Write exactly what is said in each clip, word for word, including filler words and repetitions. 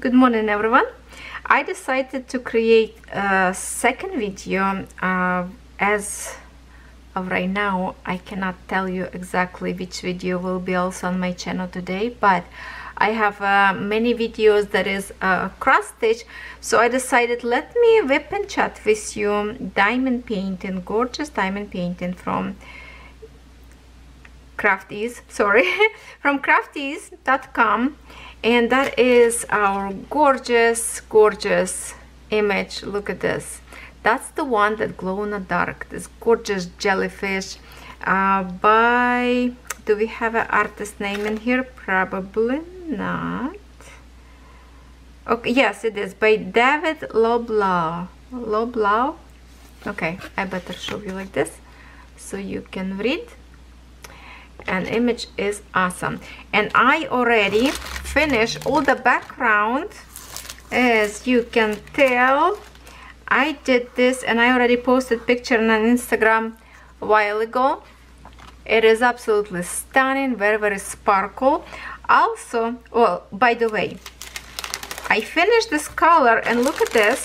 Good morning everyone. I decided to create a second video. Uh, as of right now I cannot tell you exactly which video will be also on my channel today, but I have uh, many videos that is uh, cross stitch, so I decided let me whip and chat with you diamond painting, gorgeous diamond painting from CraftEase, sorry, from CraftEase dot com. And that is our gorgeous, gorgeous image. Look at this. That's the one that glow in the dark. This gorgeous jellyfish. Uh, by, do we have an artist name in here? Probably not. Okay, yes, it is by David Loblaw. Loblaw. Okay, I better show you like this so you can read. An image is awesome, and I already finished all the background. As you can tell, I did this and I already posted picture on Instagram a while ago. It is absolutely stunning, very very sparkle. Also, well, by the way, I finished this color and look at this.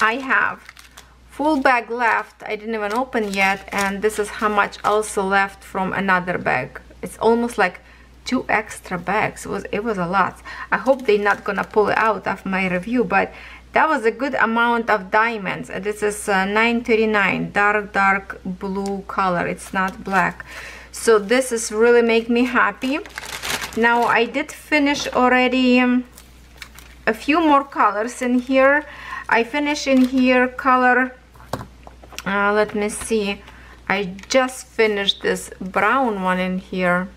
I have full bag left. I didn't even open yet, and this is how much also left from another bag. It's almost like two extra bags. It was, it was a lot. I hope they're not gonna pull it out of my review, but that was a good amount of diamonds. This is uh, nine thirty-nine, dark dark blue color. It's not black, so this is really make me happy. Now I did finish already um, a few more colors in here. I finished in here color. Uh, let me see, I just finished this brown one in here.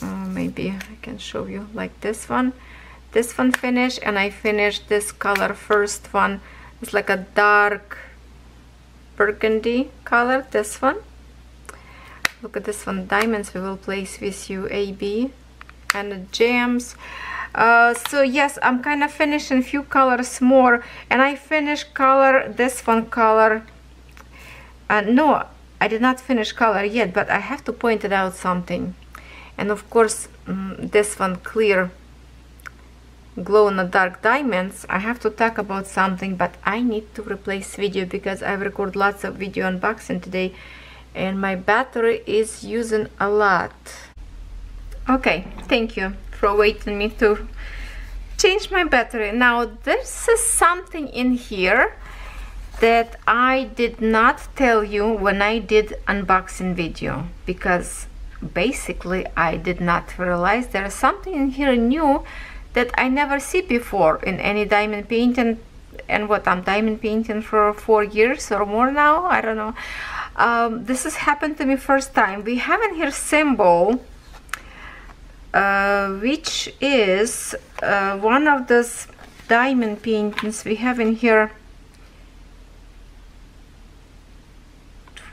Uh, maybe I can show you like this one. This one finished, and I finished this color first one. It's like a dark burgundy color, this one. Look at this one, diamonds we will place with you, A B, and the gems. Uh, so yes, I'm kind of finishing few colors more, and I finished color, this one color, uh, no, I did not finish color yet, but I have to point it out something. And of course, um, this one clear glow in the dark diamonds, I have to talk about something, but I need to replace video because I record lots of video unboxing today and my battery is using a lot. Okay, thank you for waiting me to change my battery. Now this is something in here that I did not tell you when I did unboxing video, because basically I did not realize there is something in here new that I never see before in any diamond painting. And what, I'm diamond painting for four years or more now, I don't know. Um, this has happened to me first time. We have in here symbol, Uh, which is uh, one of those diamond paintings we have in here.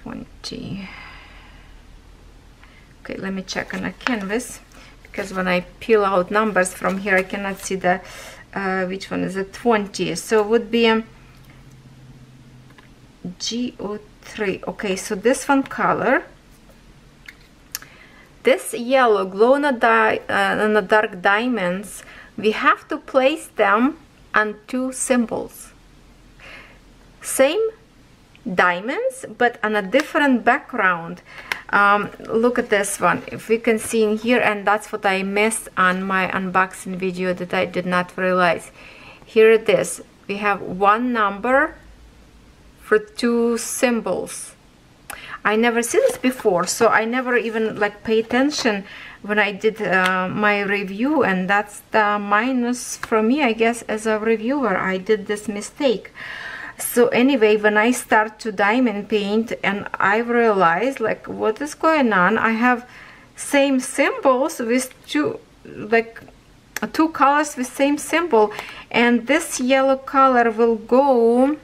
twenty. Okay, let me check on a canvas, because when I peel out numbers from here I cannot see the uh, which one is it. Twenty, so it would be um, G O three. Okay, so this one color, this yellow glow in the, di uh, in the dark diamonds, we have to place them on two symbols. Same diamonds, but on a different background. Um, look at this one, if we can see in here, and that's what I missed on my unboxing video that I did not realize. Here it is, we have one number for two symbols. I never seen this before, so I never even like pay attention when I did uh, my review, and that's the minus from me, I guess, as a reviewer. I did this mistake. So anyway, when I start to diamond paint and I realize like what is going on, I have same symbols with two, like two colors with same symbol, and this yellow color will go,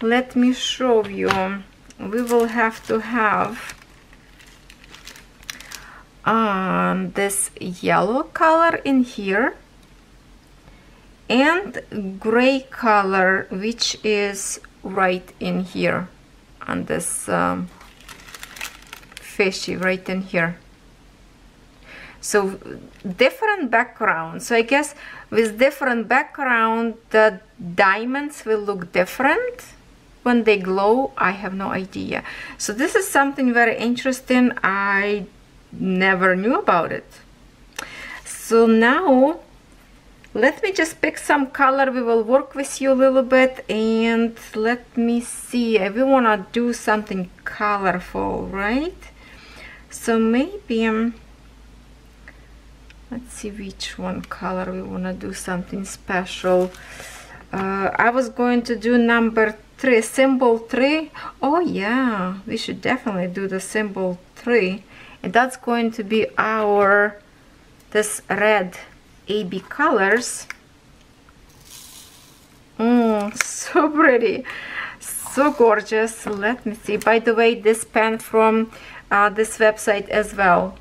let me show you. We will have to have um, this yellow color in here and gray color, which is right in here on this um, fishy right in here. So different background. So I guess with different background, the diamonds will look different when they glow. I have no idea. So this is something very interesting. I never knew about it. So now let me just pick some color. We will work with you a little bit, and let me see. We want to do something colorful, right? So maybe um, let's see which one color we want to do something special. uh, I was going to do number three, symbol three. Oh yeah, we should definitely do the symbol three, and that's going to be our this red A B colors. Mm, so pretty, so gorgeous. Let me see. By the way, this pen from uh, this website as well,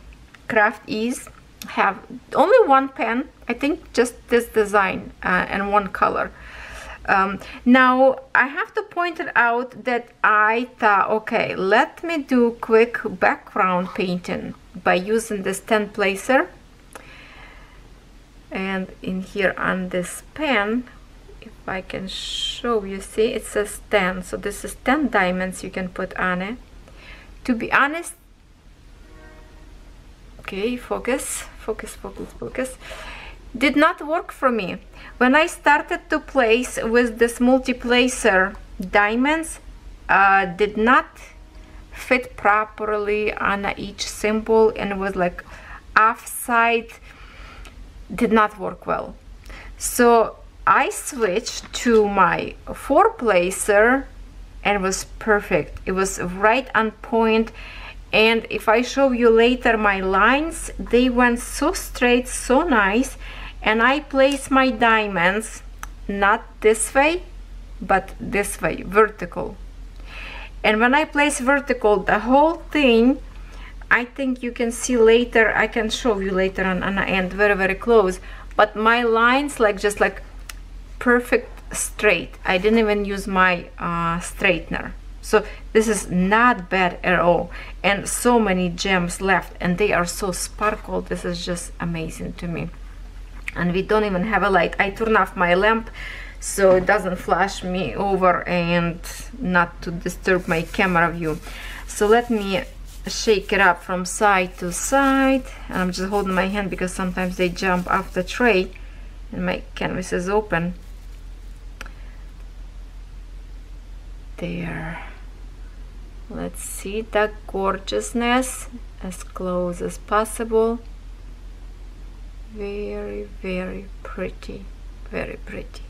CraftEase, have only one pen, I think, just this design uh, and one color. Um, now I have to point it out that I thought, okay, let me do quick background painting by using this ten placer. And in here on this pen, if I can show you, see, it says ten. So this is ten diamonds you can put on it. To be honest, okay, focus, focus, focus, focus. Did not work for me. When I started to place with this multi-placer, diamonds uh, did not fit properly on each symbol, and it was like offside. Did not work well. So I switched to my four placer, and it was perfect. It was right on point. And if I show you later my lines, they went so straight, so nice. And I placed my diamonds not this way, but this way, vertical. And when I place vertical, the whole thing, I think you can see later, I can show you later on, on the end, very, very close. But my lines, like, just like perfect straight. I didn't even use my uh, straightener. So this is not bad at all. And so many gems left, and they are so sparkled. This is just amazing to me. And we don't even have a light. I turn off my lamp so it doesn't flash me over and not to disturb my camera view. So let me shake it up from side to side, and I'm just holding my hand because sometimes they jump off the tray and my canvas is open. There, let's see that gorgeousness as close as possible. Very, very pretty, very pretty.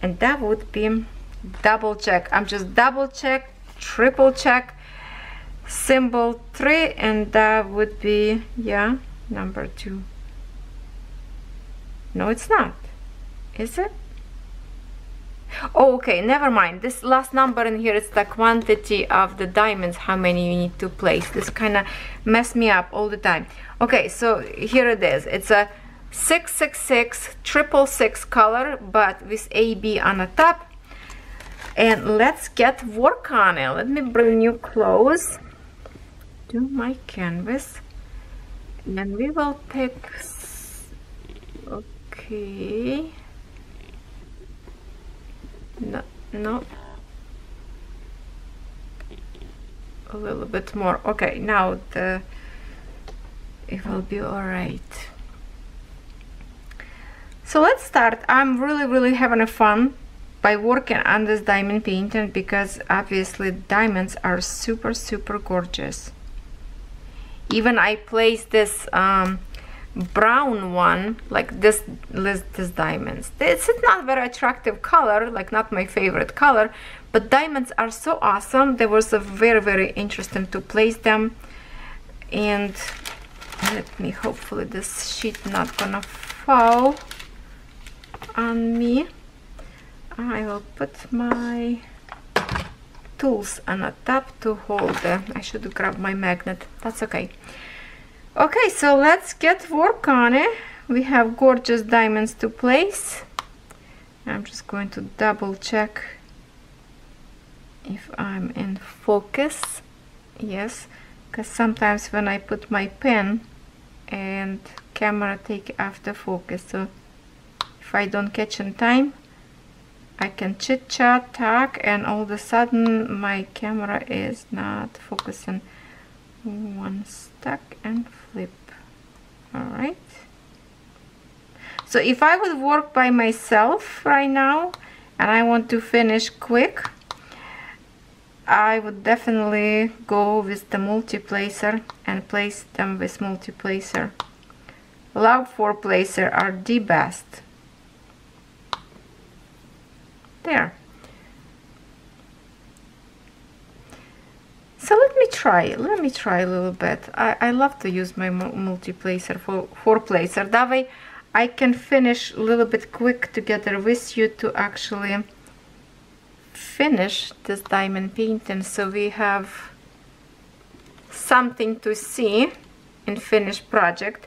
And that would be double check. I'm just double check, triple check symbol three, and that would be, yeah, number two. No, it's not, is it? Oh, okay, never mind. This last number in here is the quantity of the diamonds, how many you need to place. This kind of messed me up all the time. Okay, so here it is. It's a six six six triple six color, but with A B on the top. And let's get work on it. Let me bring you close to my canvas, and we will pick, okay, no, no, a little bit more. Okay, now the, it will be all right. So let's start. I'm really, really having a fun by working on this diamond painting, because obviously diamonds are super, super gorgeous. Even I placed this um, brown one, like this, this, this diamonds. It's not very attractive color, like not my favorite color, but diamonds are so awesome. They were so very, very interesting to place them. And let me, hopefully this sheet not gonna fall on me. I will put my tools on the top to hold the, I should grab my magnet, that's okay. Okay, so let's get work on it. We have gorgeous diamonds to place. I'm just going to double check if I'm in focus. Yes, because sometimes when I put my pen, and camera take after focus. So if I don't catch in time, I can chit chat, talk, and all of a sudden my camera is not focusing. One stuck and flip. All right. So if I would work by myself right now and I want to finish quick, I would definitely go with the multi-placer and place them with multi-placer. Love for placer are the best. There. So let me try, let me try a little bit. I, I love to use my multi-placer for, for placer. That way I can finish a little bit quick together with you to actually finish this diamond painting, so we have something to see in finished project.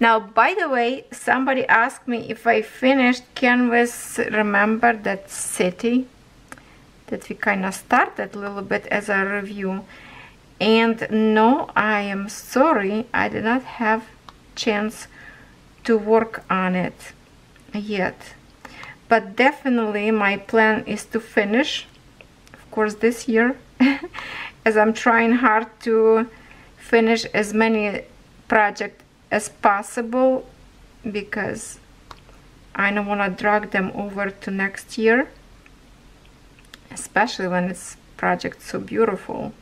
Now, by the way, somebody asked me if I finished canvas. Remember that city that we kind of started a little bit as a review? And no, I am sorry, I did not have chance to work on it yet, but definitely my plan is to finish, of course, this year as I'm trying hard to finish as many projects as possible, because I don't want to drag them over to next year, especially when it's project so beautiful.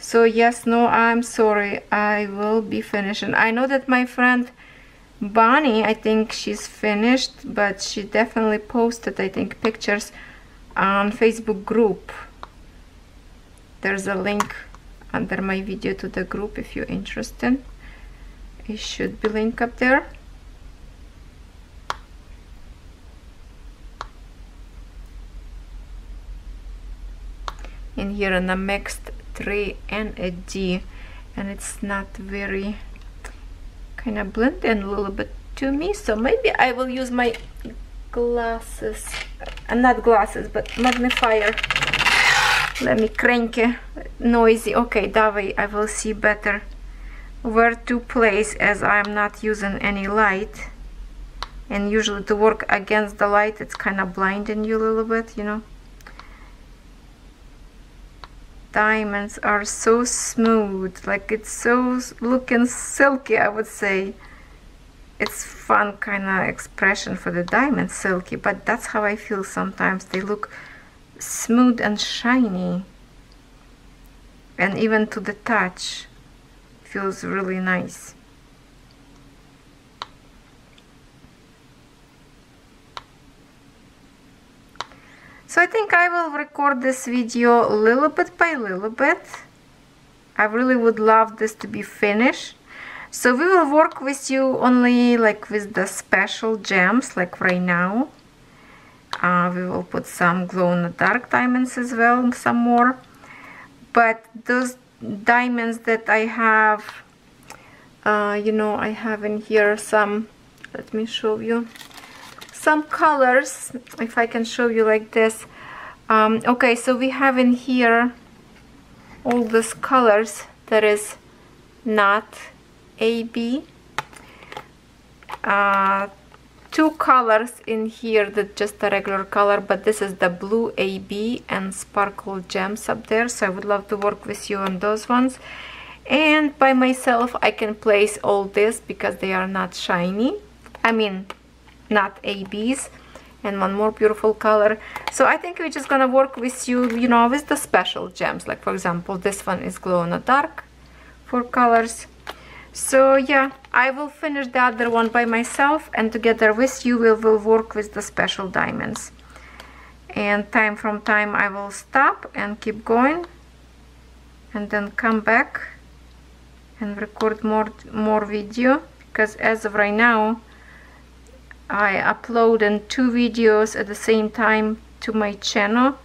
So yes, no, I'm sorry, I will be finishing. I know that my friend Bonnie, I think she's finished, but she definitely posted, I think, pictures on Facebook group. There's a link under my video to the group if you're interested. It should be linked up there. And here on a mixed three and a D, and it's not very kind of blend in a little bit to me, so maybe I will use my glasses, uh, not glasses, but magnifier. Let me crank it, noisy. Okay, that way I will see better where to place, as I'm not using any light, and usually to work against the light it's kind of blinding you a little bit, you know. Diamonds are so smooth, like it's so looking silky, I would say. It's fun kind of expression for the diamond, silky, but that's how I feel sometimes. They look smooth and shiny, and even to the touch feels really nice. So I think I will record this video little bit by little bit. I really would love this to be finished. So we will work with you only like with the special gems, like right now. Uh, we will put some glow in the dark diamonds as well, some more. But those diamonds that I have, uh, you know, I have in here some, let me show you. Some colors, if I can show you like this. Um, okay, so we have in here all these colors that is not A B. Uh, two colors in here that just a regular color, but this is the blue A B and sparkle gems up there. So I would love to work with you on those ones. And by myself, I can place all this because they are not shiny. I mean, not A Bs. And one more beautiful color. So I think we're just gonna work with you, you know, with the special gems, like for example this one is glow in the dark, four colors. So yeah, I will finish the other one by myself, and together with you we will work with the special diamonds, and time from time I will stop and keep going and then come back and record more more video, because as of right now I upload in two videos at the same time to my channel,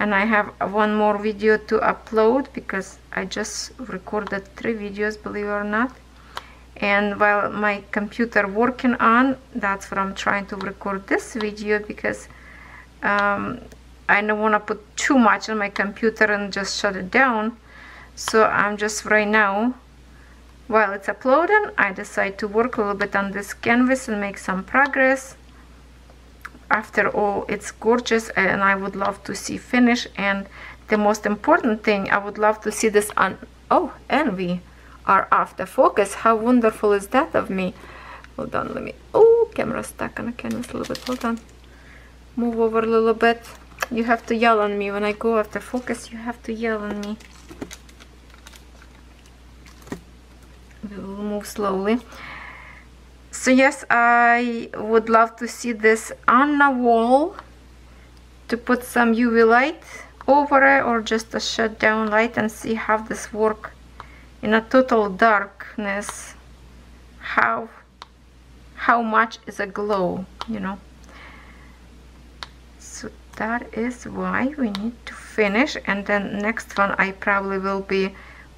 and I have one more video to upload because I just recorded three videos, believe it or not. And while my computer working on, that's what I'm trying to record this video, because um, I don't want to put too much on my computer and just shut it down. So I'm just right now While it's uploading, I decide to work a little bit on this canvas and make some progress. After all, it's gorgeous and I would love to see finish. And the most important thing, I would love to see this on... Oh, and we are off the focus. How wonderful is that of me? Hold on, let me... Oh, camera stuck on the canvas a little bit. Hold on. Move over a little bit. You have to yell on me. When I go off the focus, you have to yell on me. We will move slowly. So yes, I would love to see this on a wall, to put some U V light over it or just a shutdown light and see how this works in a total darkness. How how much is a glow, you know? So that is why we need to finish, and then next one I probably will be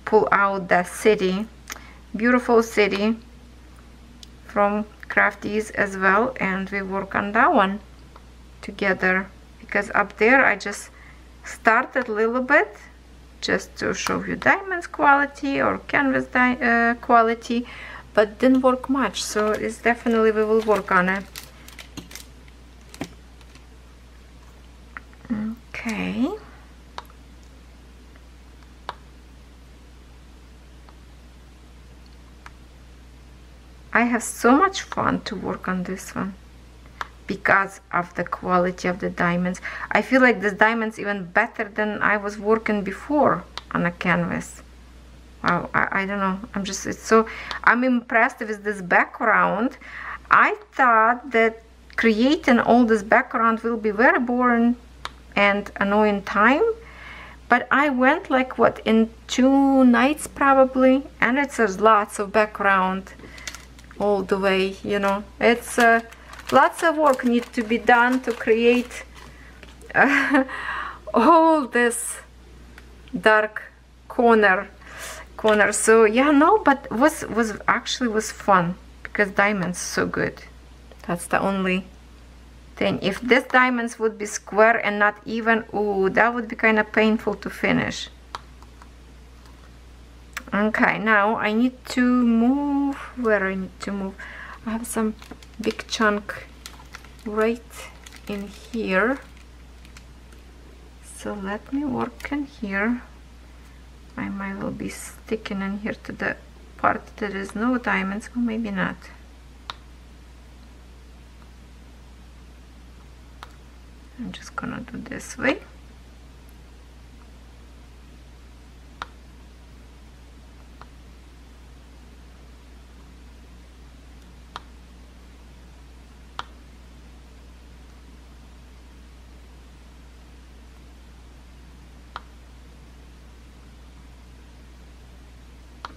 pull out the city. Beautiful city from CraftEase as well, and we work on that one together, because up there I just started a little bit just to show you diamonds quality or canvas di uh, quality, but didn't work much, so it's definitely we will work on it. Okay. I have so much fun to work on this one because of the quality of the diamonds. I feel like this diamond's even better than I was working before on a canvas. Wow, I, I don't know. I'm just it's so I'm impressed with this background. I thought that creating all this background will be very boring and annoying time. But I went like what in two nights probably, and it's there's lots of background. All the way, you know, it's uh, lots of work need to be done to create uh, all this dark corner corner. So yeah, no, but was was actually was fun because diamonds so good. That's the only thing. If this diamonds would be square and not even, ooh, that would be kind of painful to finish. Okay, now I need to move. Where I need to move? I have some big chunk right in here. So let me work in here. I might well be sticking in here to the part that is no diamonds, or maybe not. I'm just gonna do this way.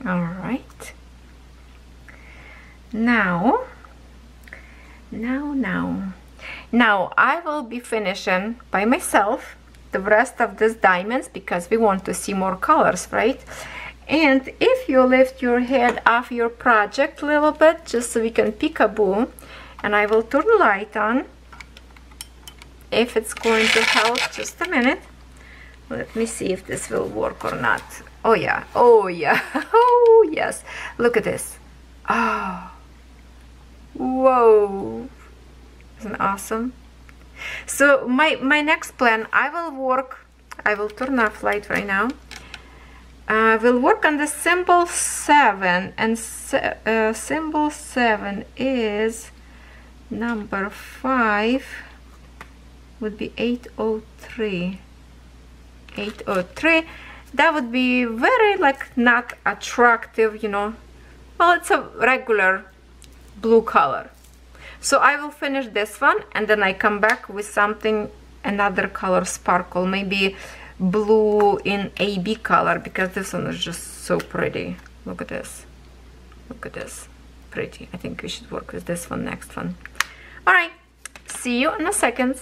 Alright, now, now, now, now I will be finishing by myself the rest of these diamonds because we want to see more colors, right? And if you lift your head off your project a little bit, just so we can peekaboo, and I will turn the light on, if it's going to help, just a minute. Let me see if this will work or not. Oh yeah, oh yeah, oh yes, look at this. Oh, whoa, isn't it awesome? So my, my next plan, I will work, I will turn off light right now. I uh, will work on the symbol seven, and se uh, symbol seven is number five, would be eight oh three. eight oh three. That would be very like not attractive, you know. Well, it's a regular blue color. So I will finish this one and then I come back with something, another color sparkle, maybe blue in A B color, because this one is just so pretty. Look at this. Look at this. Pretty. I think we should work with this one next one. Alright, see you in a second.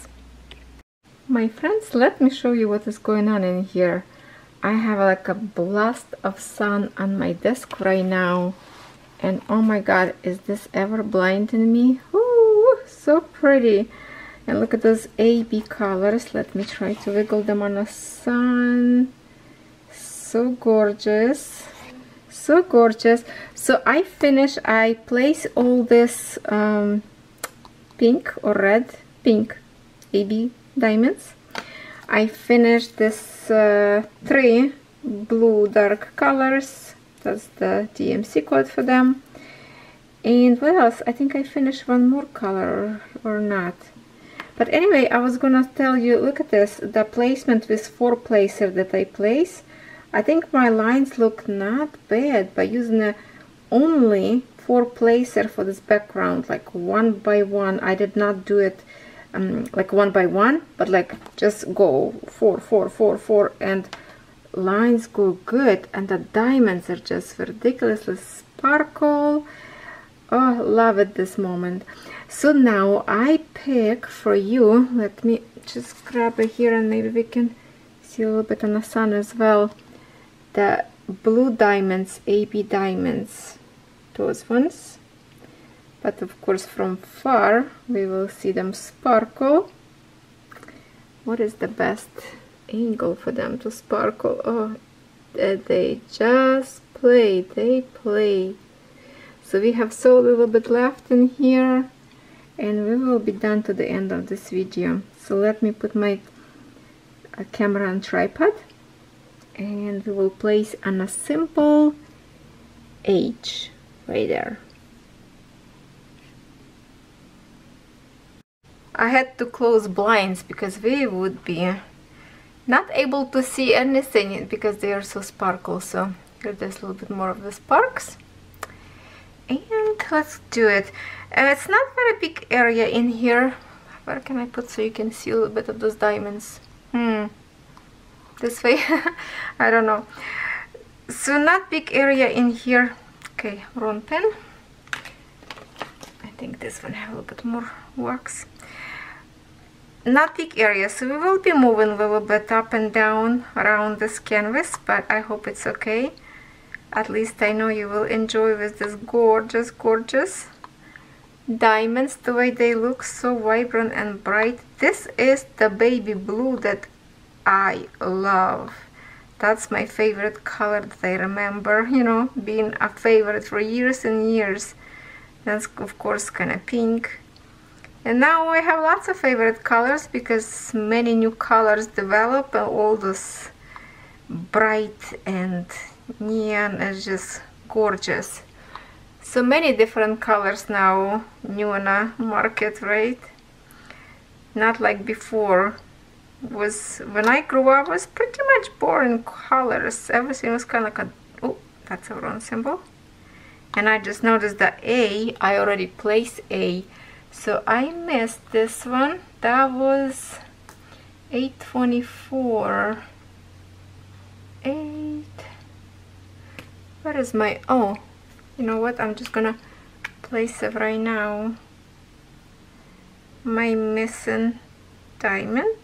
My friends, let me show you what is going on in here. I have like a blast of sun on my desk right now, and oh my god, is this ever blinding me? Ooh, so pretty. And look at those A B colors. Let me try to wiggle them on the sun. So gorgeous. so gorgeous. So I finish, I place all this um, pink or red, pink A B diamonds. I finished this uh, three blue dark colors, that's the D M C code for them. And what else? I think I finished one more color or not. But anyway, I was gonna tell you, look at this, the placement with four placer that I place. I think my lines look not bad by using a, only four placer for this background, like one by one. I did not do it um, like one by one, but like just go four, four, four, four, and lines go good. And the diamonds are just ridiculously sparkle. Oh, love it, this moment. So now I pick for you, let me just grab it here and maybe we can see a little bit on the sun as well, the blue diamonds, A B diamonds, those ones. But of course from far we will see them sparkle. What is the best angle for them to sparkle? Oh, they just play, they play. So we have so little bit left in here, and we will be done to the end of this video. So let me put my uh, camera on tripod, and we will place on a simple H right there. I had to close blinds because we would be not able to see anything because they are so sparkle. So here there's a little bit more of the sparks. And let's do it. Uh, it's not very big area in here. Where can I put so you can see a little bit of those diamonds? Hmm. This way? I don't know. So not big area in here. Okay, wrong pen. I think this one has a little bit more works. Not big area, so we will be moving a little bit up and down around this canvas, but I hope it's okay. At least I know you will enjoy with this gorgeous, gorgeous diamonds, the way they look so vibrant and bright. This is the baby blue that I love. That's my favorite color that I remember, you know, being a favorite for years and years. That's of course kind of pink. And now I have lots of favorite colors because many new colors develop, and all those bright and neon is just gorgeous. So many different colors now new on a market, right? Not like before. Was when I grew up, was pretty much boring colors. Everything was kind of like a, oh, that's a wrong symbol. And I just noticed the A, I already placed A, so I missed this one. That was eight twenty-four. eight Where is my, oh, you know what, I'm just gonna place it right now. My missing diamond.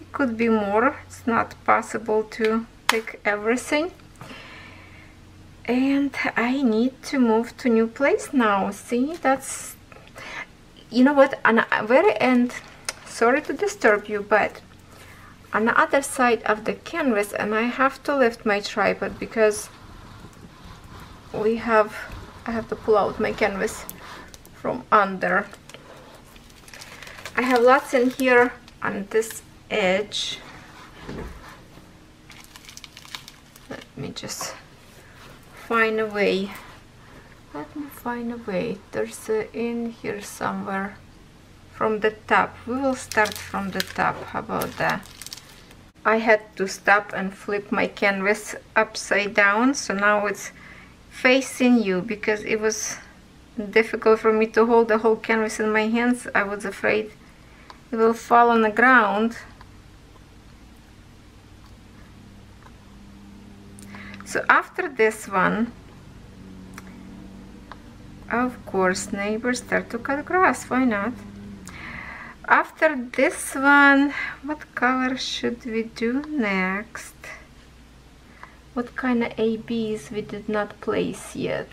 It could be more, it's not possible to pick everything. And I need to move to new place now, see, that's, you know what, on the very end, sorry to disturb you, but on the other side of the canvas, and I have to lift my tripod because we have, I have to pull out my canvas from under. I have lots in here on this edge. Let me just find a way. Let me find a way. There's a in here somewhere from the top. We will start from the top. How about that? I had to stop and flip my canvas upside down, so now it's facing you because it was difficult for me to hold the whole canvas in my hands. I was afraid it will fall on the ground. So after this one, of course, neighbors start to cut grass, why not? After this one, what color should we do next? What kind of A Bs we did not place yet?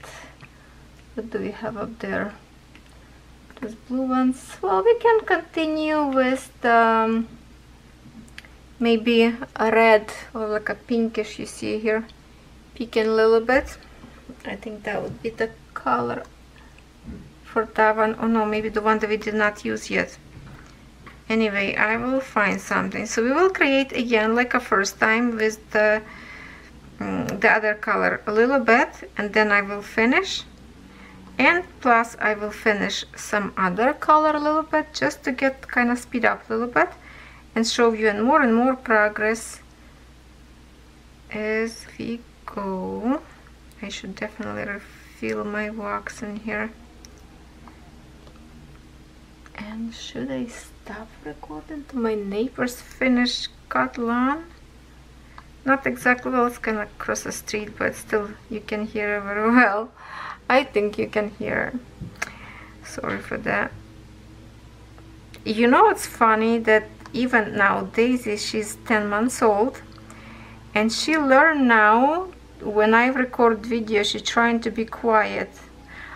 What do we have up there? Those blue ones. Well, we can continue with um, maybe a red or like a pinkish you see here. peeking a little bit. I think that would be the color for that one. Oh no, maybe the one that we did not use yet. Anyway, I will find something. So we will create again like a first time with the um, the other color a little bit, and then I will finish, and plus I will finish some other color a little bit, just to get kind of speed up a little bit and show you and more and more progress as we go. I should definitely refill my wax in here. And should I stop recording till my neighbors finish cut lawn? Not exactly, well, it's kind of cross the street, but still you can hear very well. I think you can hear. Sorry for that. You know, it's funny that even now Daisy, she's ten months old, and she learned now when I record video, she's trying to be quiet.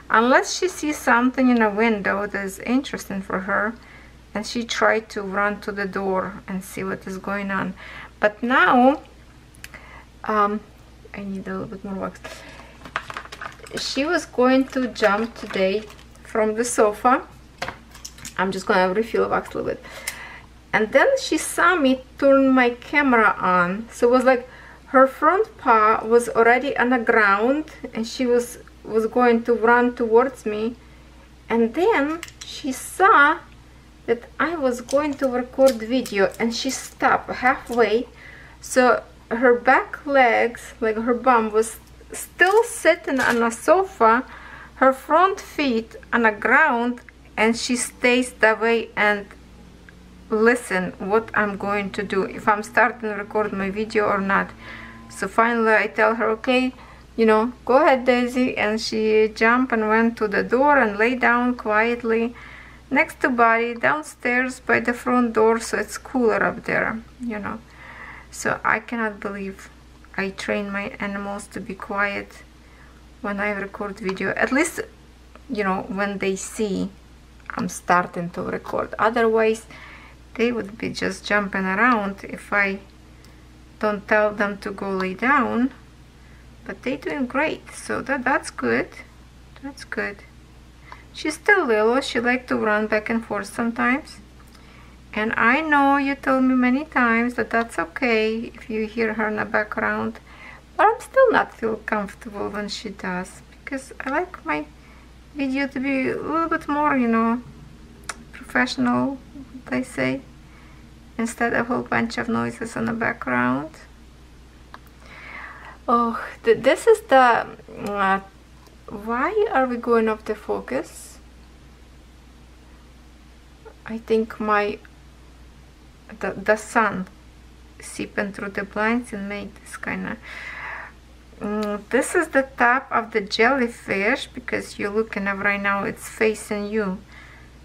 Unless she sees something in a window that is interesting for her, and she tried to run to the door and see what is going on. But now, um, I need a little bit more wax. She was going to jump today from the sofa. I'm just going to refill wax a little bit. And then she saw me turn my camera on. So it was like her front paw was already on the ground, and she was was going to run towards me, and then she saw that I was going to record video, and she stopped halfway. So her back legs, like her bum, was still sitting on a sofa, her front feet on the ground, and she stays that way and listen what I'm going to do, if I'm starting to record my video or not. So finally I tell her, okay, you know, go ahead, Daisy, and she jumped and went to the door and lay down quietly next to Bonnie downstairs by the front door, so it's cooler up there, you know. So I cannot believe I train my animals to be quiet when I record video. At least, you know, when they see I'm starting to record. Otherwise, they would be just jumping around if I don't tell them to go lay down. But they're doing great, so that, that's good, that's good. She's still little, she likes to run back and forth sometimes. And I know you told me many times that that's okay if you hear her in the background, but I'm still not feel comfortable when she does, because I like my video to be a little bit more, you know, professional, they say, instead of a whole bunch of noises in the background. Oh, th this is the, uh, why are we going off the focus? I think my, the, the sun seeping through the blinds and made this kind of, um, this is the top of the jellyfish, because you're looking at right now, it's facing you.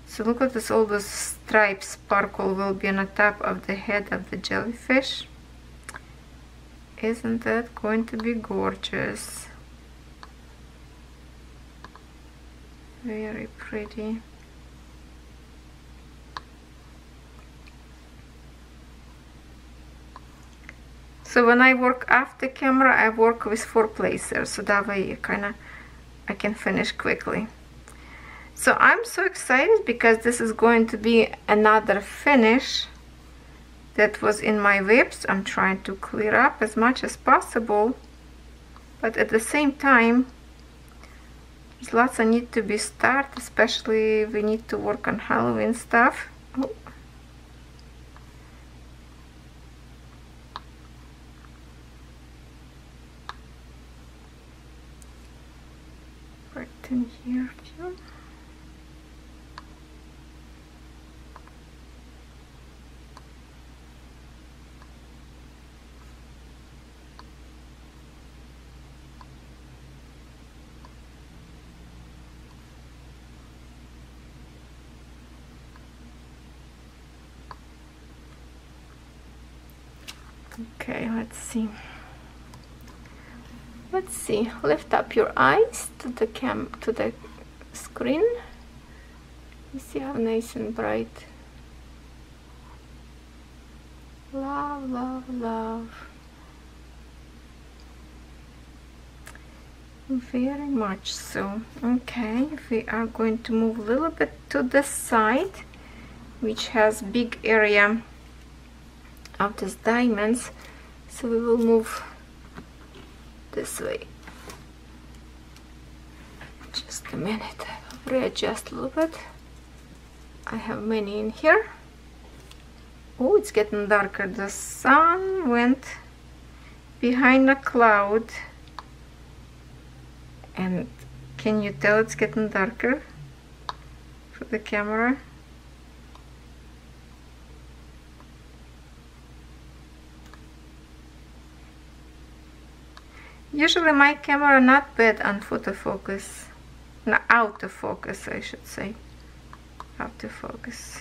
So look at this, all those stripes, sparkle will be on the top of the head of the jellyfish. Isn't that going to be gorgeous? Very pretty. So when I work off the camera, I work with four placers, so that way kind of I can finish quickly. So I'm so excited because this is going to be another finish that was in my whips. I'm trying to clear up as much as possible, but at the same time there's lots that need to be started, especially we need to work on Halloween stuff. Oh. Right in here too. Okay, let's see. Let's see. Lift up your eyes to the cam to the screen. You see how nice and bright. Love, love, love. very much so. Okay, we are going to move a little bit to the side, which has big area of these diamonds, so we will move this way. Just a minute, I will readjust a little bit. I have many in here. Oh, it's getting darker. The sun went behind a cloud. And can you tell it's getting darker for the camera? Usually my camera not bad on photofocus, no, out of focus I should say, out of focus.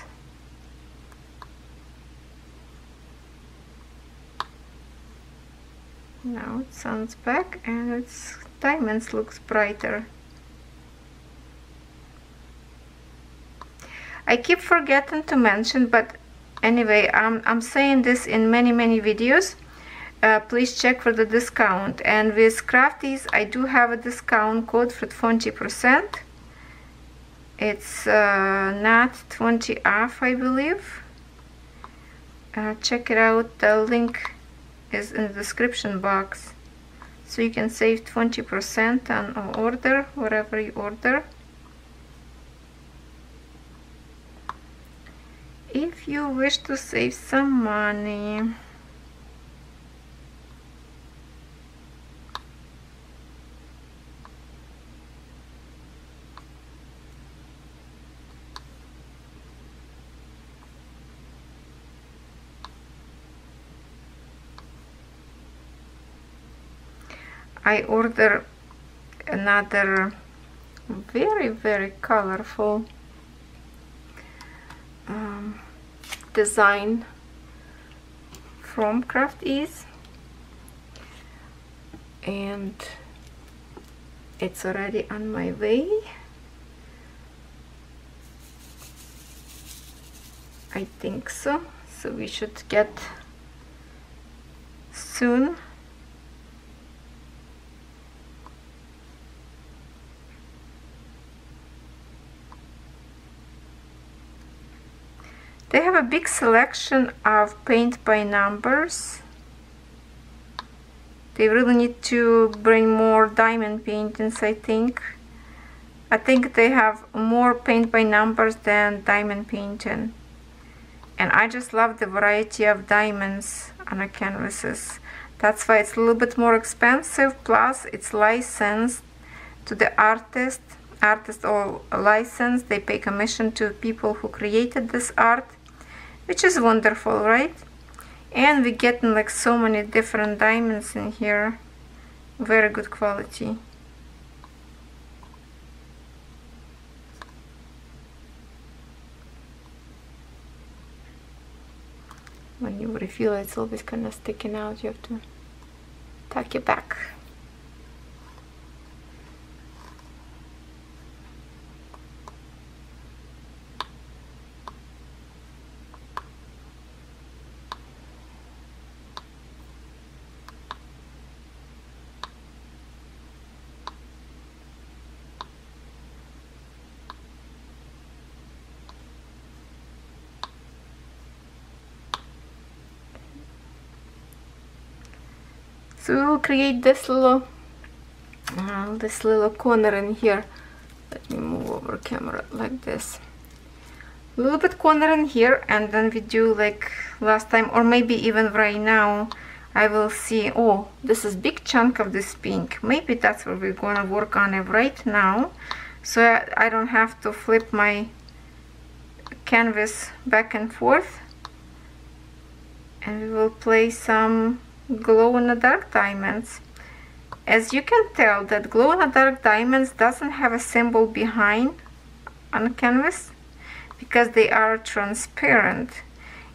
Now it sounds back and its diamonds looks brighter. I keep forgetting to mention, but anyway, I'm, I'm saying this in many many videos. Uh, please check for the discount, and with CraftEase I do have a discount code for twenty percent. It's uh, not twenty off, I believe. Uh, check it out, the link is in the description box, so you can save twenty percent on an order, whatever you order. If you wish to save some money. I order another very very colorful um, design from CraftEase, and it's already on my way. I think so, so we should get soon. They have a big selection of paint by numbers. They really need to bring more diamond paintings, I think. I think they have more paint by numbers than diamond painting. And I just love the variety of diamonds on the canvases. That's why it's a little bit more expensive, plus it's licensed to the artist. Artists all licensed, they pay commission to people who created this art, which is wonderful, right? And we get like so many different diamonds in here, very good quality. When you refill it, it's always kind of sticking out, you have to tuck it back. So we will create this little, uh, this little corner in here. Let me move over camera like this. A little bit corner in here, and then we do like last time, or maybe even right now, I will see, oh, this is big chunk of this pink. Maybe that's what we're gonna work on it right now. So I, I don't have to flip my canvas back and forth. And we will play some glow in the dark diamonds. As you can tell, that glow in the dark diamonds doesn't have a symbol behind on the canvas because they are transparent.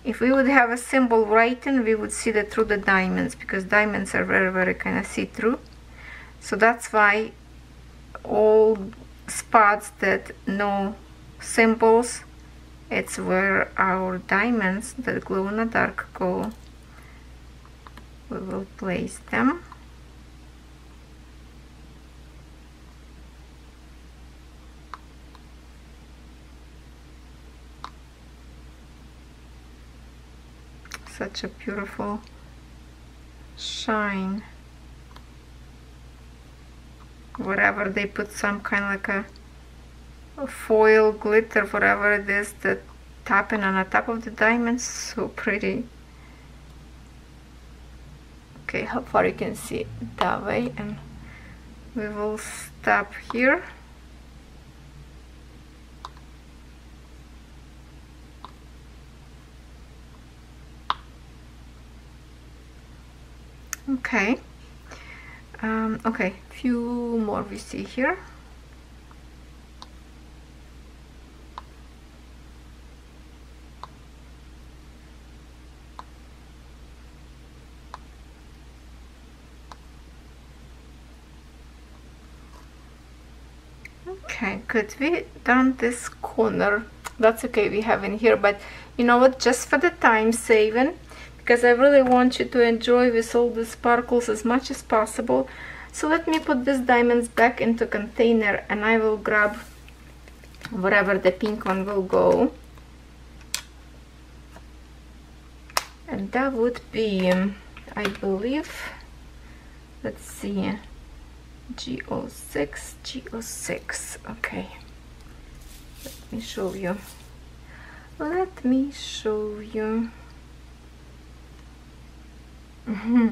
If we would have a symbol writing, we would see that through the diamonds, because diamonds are very very kind of see-through. So that's why all spots that no symbols, it's where our diamonds that glow in the dark go. We will place them. such a beautiful shine. Whatever they put, some kind of like a, a foil glitter, whatever it is that tapping on the top of the diamonds. So pretty. Okay, how far you can see that way, and we will stop here. Okay. Um, okay, few more we see here. Okay, good, we done this corner. That's okay, we have in here, but you know what, just for the time saving, because I really want you to enjoy with all the sparkles as much as possible. So let me put these diamonds back into container, and I will grab wherever the pink one will go, and that would be, I believe, let's see, G zero six, G zero six. Okay, let me show you, let me show you. Mm-hmm.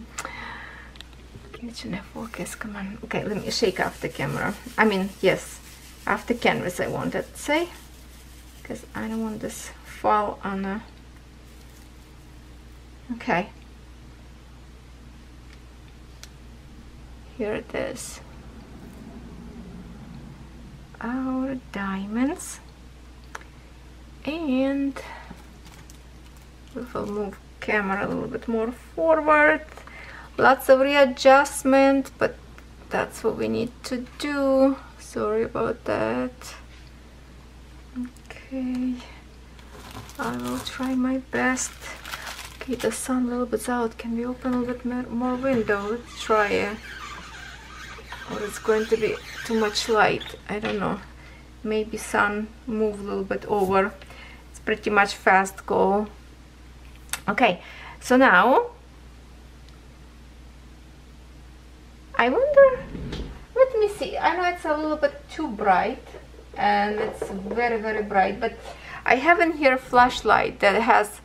It's in a focus, come on. Okay, let me shake off the camera. I mean, yes, off the canvas, I want that to say, because I don't want this fall on a... Okay. Here it is. Our diamonds. And we will move camera a little bit more forward. Lots of readjustment, but that's what we need to do. Sorry about that. Okay, I will try my best. Okay, the sun a little bit's out. Can we open a little bit more window? Let's try it. Or it's going to be too much light. I don't know. Maybe sun move a little bit over. It's pretty much fast goal. Okay, so now I wonder, let me see, I know it's a little bit too bright, and it's very very bright, but I have in here a flashlight that has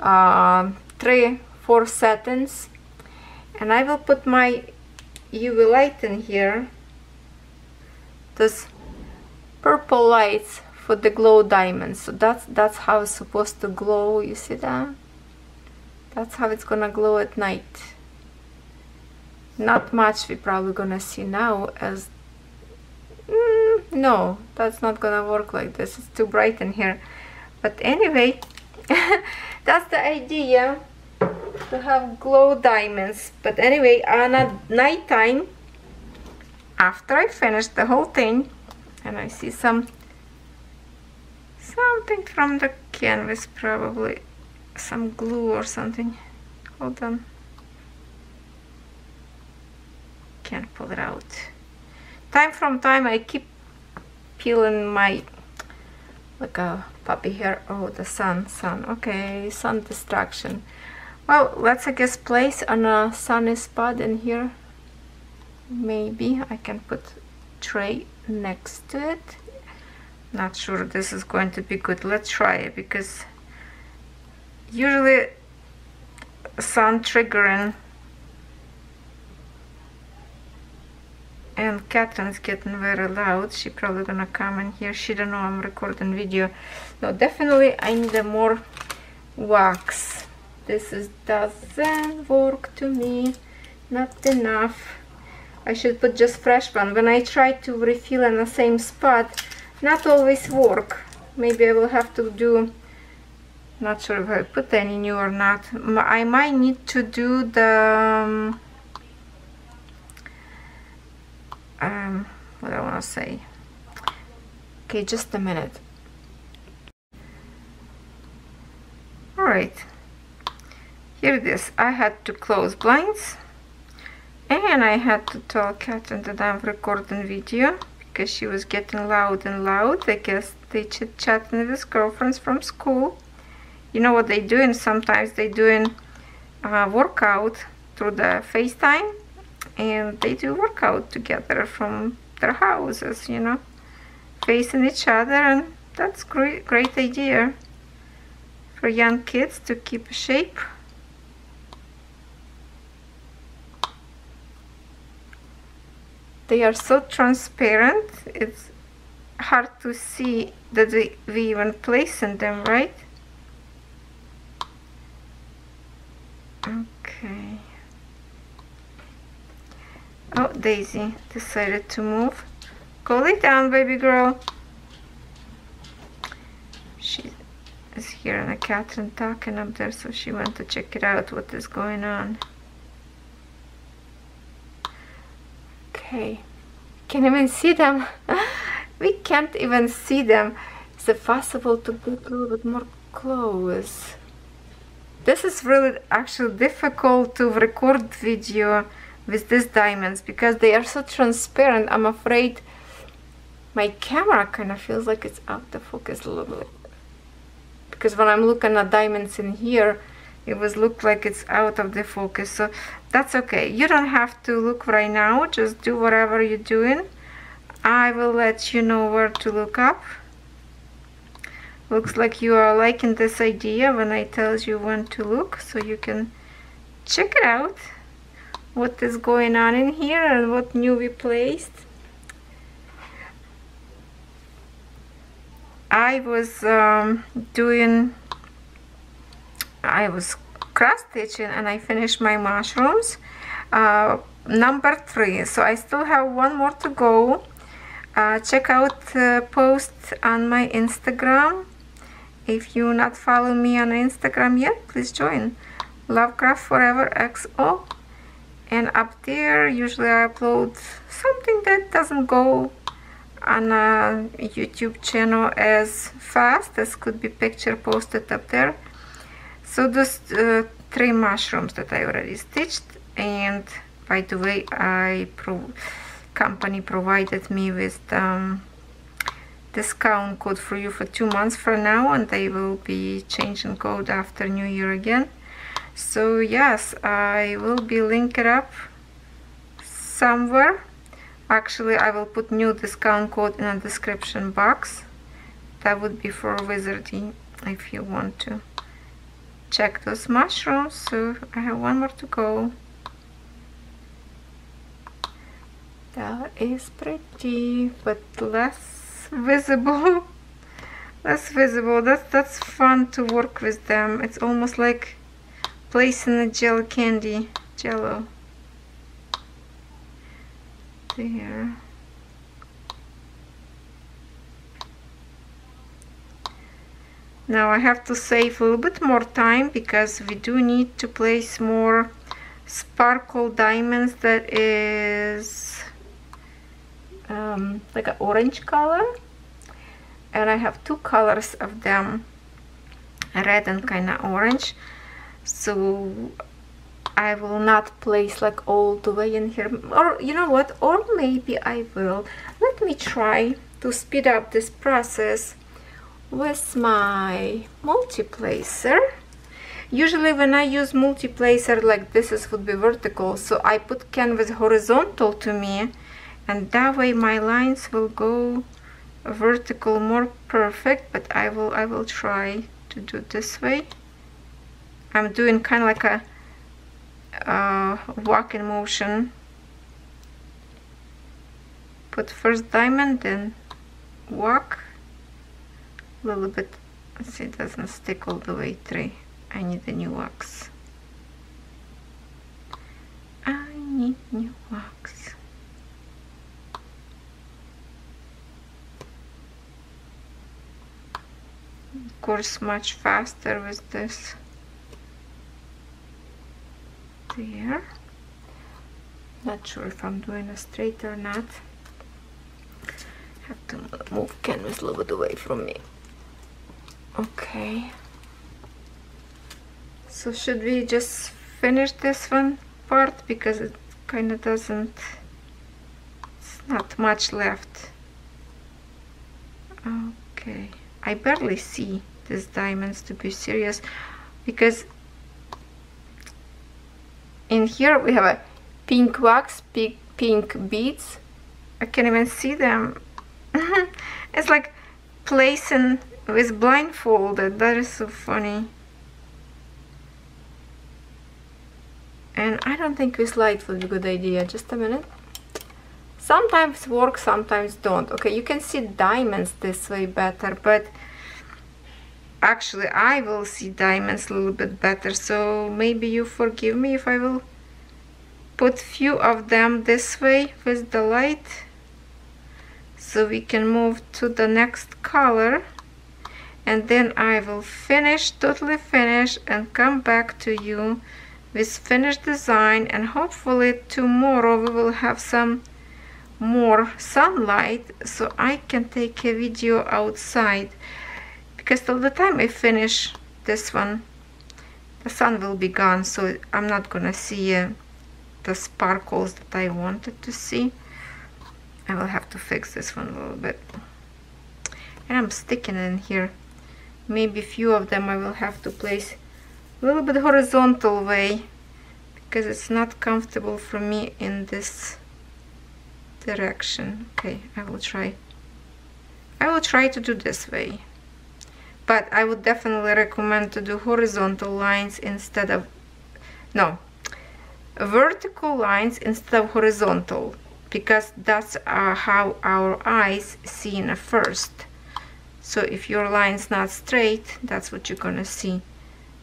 uh, three four settings, and I will put my U V light in here, this purple lights for the glow diamonds. So that's that's how it's supposed to glow, you see that? That's how it's gonna glow at night. Not much we're probably gonna see now, as mm, no, that's not gonna work like this, it's too bright in here. But anyway, that's the idea, to have glow diamonds. But anyway, on at night time, after I finish the whole thing, and I see some something from the canvas, probably some glue or something. Hold on, can't pull it out. Time from time I keep peeling my, like a puppy hair. Oh, the sun, sun. Okay, sun distraction. Well, let's I guess place on a sunny spot in here. Maybe I can put tray next to it. Not sure this is going to be good. Let's try it, because usually sun triggering, and Catherine's getting very loud. She probably gonna come in here. She don't know I'm recording video. No, definitely I need a more wax. This is doesn't work to me, not enough. I should put just fresh one. When I try to refill in the same spot, not always work. Maybe I will have to do, not sure if I put any new or not. I might need to do the um, what I want to say. Okay, just a minute. All right, here it is. I had to close blinds, and I had to tell Catherine that I'm recording video, because she was getting loud and loud. I guess they chit-chatting with his girlfriends from school. you know what they're doing? Sometimes they're doing uh, workout through the FaceTime, and they do workout together from their houses, you know, facing each other, and that's great, great idea for young kids to keep shape. They are so transparent, it's hard to see that we, we even place in them, right? Okay. Oh, Daisy decided to move. Cool it down, baby girl. She is hearing a Catherine talking up there, so she went to check it out, what is going on. Okay, can't even see them. We can't even see them. Is it possible to get a little bit more close? This is really actually difficult to record video with these diamonds because they are so transparent. I'm afraid my camera kind of feels like it's out of focus a little bit, because when I'm looking at diamonds in here, it was look like it's out of the focus. So that's okay, you don't have to look right now, just do whatever you're doing. I will let you know where to look up. Looks like you are liking this idea when I tell you when to look, so you can check it out what is going on in here and what new we placed. I was um, doing I was cross stitching and I finished my mushrooms, uh, number three, so I still have one more to go. Uh, check out the uh, post on my Instagram. If you not follow me on Instagram yet, please join lovecraftforeverxo, and up there usually I upload something that doesn't go on a YouTube channel as fast as could be picture posted up there. So those uh, three mushrooms that I already stitched, and by the way, I pro company provided me with um, discount code for you for two months from now, and they will be changing code after New Year again. So yes, I will be linking up somewhere. Actually, I will put new discount code in the description box. That would be for WIZARDI if you want to check those mushrooms. So I have one more to go. That is pretty, but less visible. Less visible. That's that's fun to work with them. It's almost like placing a gel candy, jello. There. Now I have to save a little bit more time because we do need to place more sparkle diamonds that is um, like an orange color, and I have two colors of them, red and kind of orange, so I will not place like all the way in here, or you know what, or maybe I will. Let me try to speed up this process with my multiplacer. Usually when I use multiplacer like this, is would be vertical, so I put canvas horizontal to me, and that way my lines will go vertical more perfect. But I will I will try to do this way. I'm doing kind of like a uh, walking motion. Put first diamond, then walk. Little bit, let's see, it doesn't stick all the way through. I need a new wax. I need new wax. Of course, much faster with this. There. Not sure if I'm doing a straight or not. Have to move canvas a little bit away from me. Okay, so should we just finish this one part, because it kind of doesn't, it's not much left. Okay, I barely see these diamonds, to be serious, because in here we have a pink wax, pink, pink beads. I can't even see them. It's like placing with blindfolded. That is so funny. And I don't think with light would be a good idea. Just a minute. Sometimes work, sometimes don't. Okay, you can see diamonds this way better, but actually I will see diamonds a little bit better, so maybe you forgive me if I will put few of them this way with the light, so we can move to the next color, and then I will finish, totally finish, and come back to you with finished design. And hopefully tomorrow we will have some more sunlight, so I can take a video outside, because till the time I finish this one the sun will be gone, so I'm not gonna see uh, the sparkles that I wanted to see. I will have to fix this one a little bit, and I'm sticking in here. Maybe few of them I will have to place a little bit horizontal way, because it's not comfortable for me in this direction. Okay, I will try I will try to do this way, but I would definitely recommend to do horizontal lines instead of, no, vertical lines instead of horizontal, because that's uh, how our eyes see in first. So if your line's not straight, that's what you're gonna see.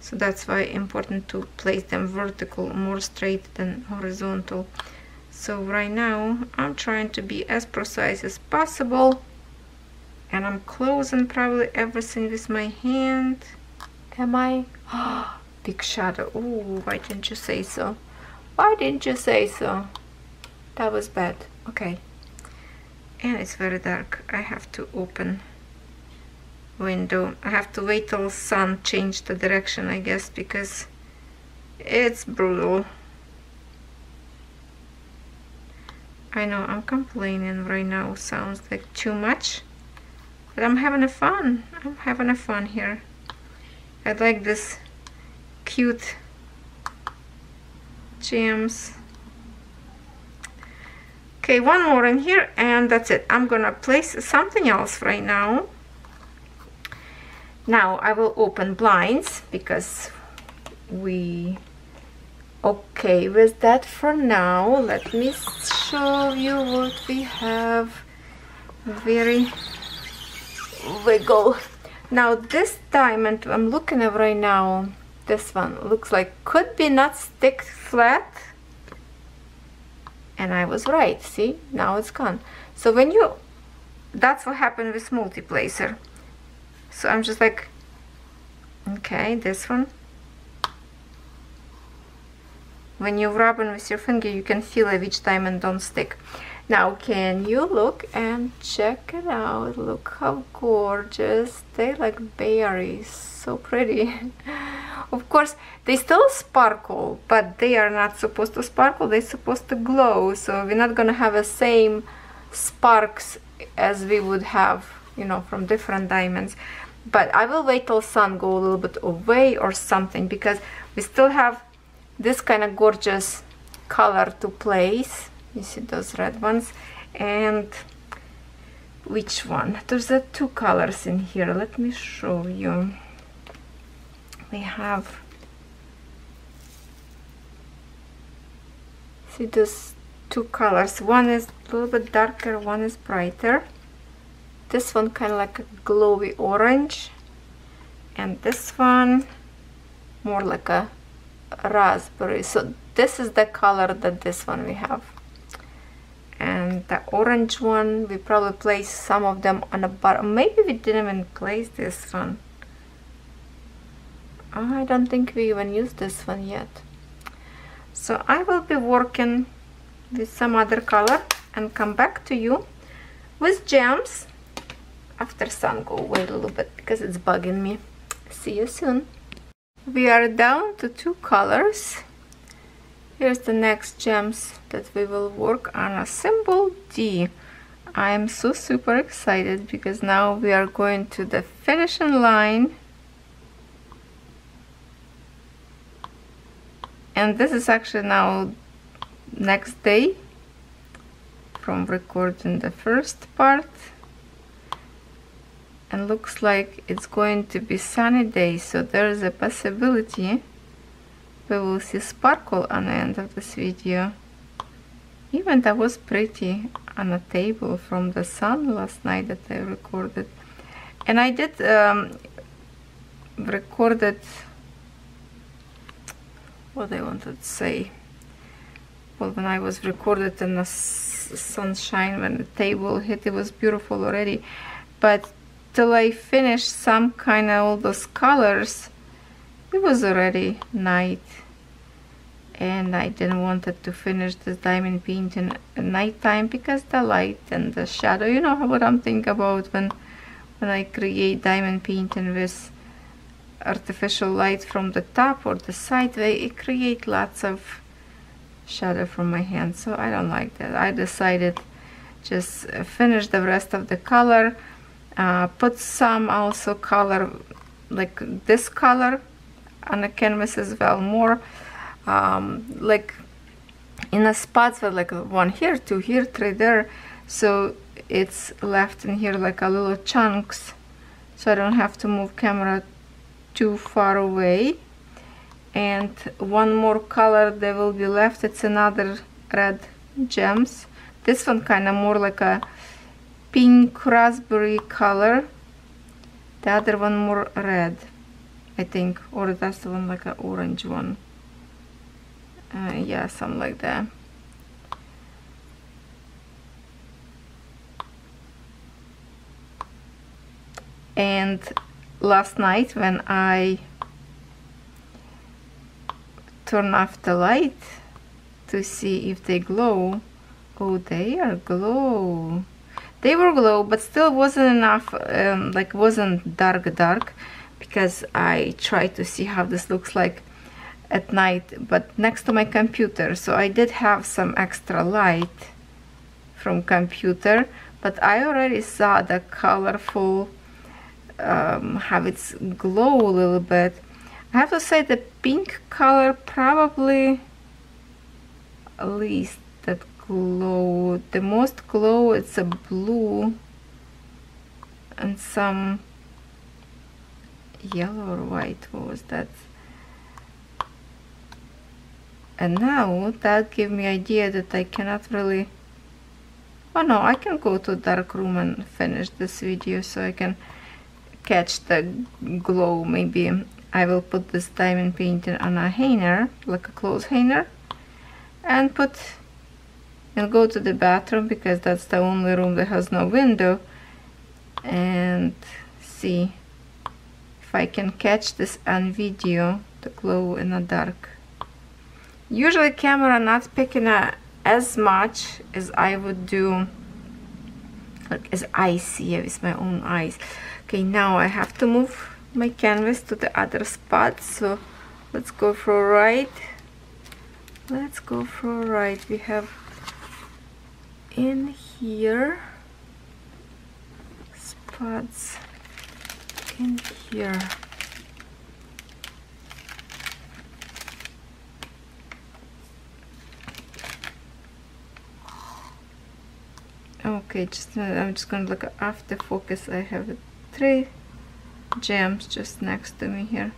So that's why important to place them vertical, more straight than horizontal. So right now I'm trying to be as precise as possible, and I'm closing probably everything with my hand. Am I? Oh, big shadow. Oh, why didn't you say so? Why didn't you say so? That was bad. Okay. And it's very dark. I have to open window. I have to wait till sun change the direction, I guess, because it's brutal. I know I'm complaining right now, sounds like too much, but I'm having a fun. I'm having a fun here. I like this cute gems. Okay, one more in here and that's it. I'm gonna place something else right now. Now I will open blinds, because we okay with that for now. Let me show you what we have. Very wiggle. Now this diamond I'm looking at right now, this one looks like could be not stick flat, and I was right. See, now it's gone. So when you, that's what happened with multiplacer. So I'm just like, okay, this one, when you're rubbing with your finger, you can feel if each diamond don't stick. Now can you look and check it out? Look how gorgeous. They like berries, so pretty. Of course they still sparkle, but they are not supposed to sparkle, they're supposed to glow. So we're not gonna have the same sparks as we would have, you know, from different diamonds. But I will wait till sun go a little bit away or something, because we still have this kind of gorgeous color to place. You see those red ones, and which one? There's a two colors in here. Let me show you. We have, see those two colors, one is a little bit darker, one is brighter. This one kind of like a glowy orange, and this one more like a raspberry. So this is the color that this one we have. And the orange one, we probably placed some of them on the bottom. Maybe we didn't even place this one. I don't think we even used this one yet. So I will be working with some other color and come back to you with gems after sun go away a little bit, because it's bugging me. See you soon. We are down to two colors. Here's the next gems that we will work on, a symbol D. I am so super excited, because now we are going to the finishing line And this is actually now next day from recording the first part, and looks like it's going to be sunny day, so there is a possibility we will see sparkle on the end of this video. Even that was pretty on a table from the sun last night that I recorded. And I did um, recorded what I wanted to say. Well, when I was recorded in the sunshine, when the table hit, it was beautiful already. But till I finished some kind of all those colors, it was already night. And I didn't want it to finish this diamond painting at night time because the light and the shadow, you know what I'm thinking about when when I create diamond painting with artificial light from the top or the side way, it creates lots of shadow from my hand, so I don't like that. I decided just finish the rest of the color, uh, put some also color like this color on the canvas as well, more um like in the spots where like one here, two here, three there, so it's left in here like a little chunks, so I don't have to move camera too far away. And one more color that will be left, it's another red gems, this one kind of more like a pink raspberry color, the other one more red I think, or that's the one like an orange one. Uh, yeah, something like that. And last night when I turned off the light to see if they glow, oh, they are glow. They were glow, but still wasn't enough, um, like wasn't dark dark, because I tried to see how this looks like at night, but next to my computer, so I did have some extra light from computer, but I already saw the colorful um, how it's glow a little bit. I have to say the pink color probably at least that glow, the most glow it's a blue and some yellow or white, what was that? And now that gave me idea that I cannot really, oh no, I can go to dark room and finish this video so I can catch the glow. Maybe I will put this diamond painting on a hanger, like a clothes hanger, and put and go to the bathroom because that's the only room that has no window, and see if I can catch this on video, the glow in the dark. Usually camera not picking up as much as I would do, like as I see it with my own eyes. Okay, now I have to move my canvas to the other spot, so let's go for right. Let's go for right. We have in here spots in here. Okay, just I'm just gonna look after focus. I have three gems just next to me here.